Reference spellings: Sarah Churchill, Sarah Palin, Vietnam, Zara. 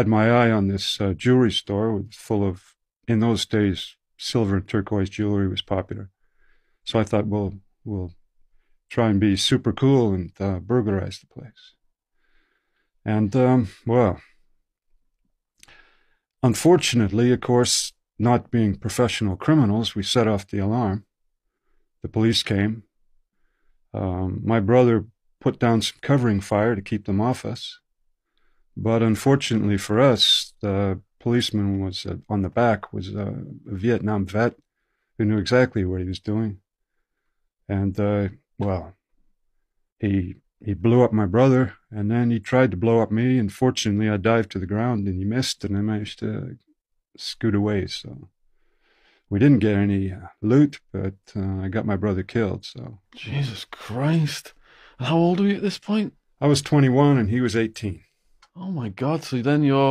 had my eye on this jewelry store full of, in those days, silver and turquoise jewelry was popular. So I thought, well, we'll try and be super cool and burglarize the place. And, well, unfortunately, of course, not being professional criminals, we set off the alarm. The police came. My brother put down some covering fire to keep them off us. But unfortunately for us, the policeman was on the back was a Vietnam vet who knew exactly what he was doing. And, well, he blew up my brother, and then he tried to blow up me, and fortunately I dived to the ground and he missed, and I managed to scoot away. So we didn't get any loot, but I got my brother killed. So Jesus Christ. And how old were you at this point? I was 21 and he was 18. Oh my God. So then you're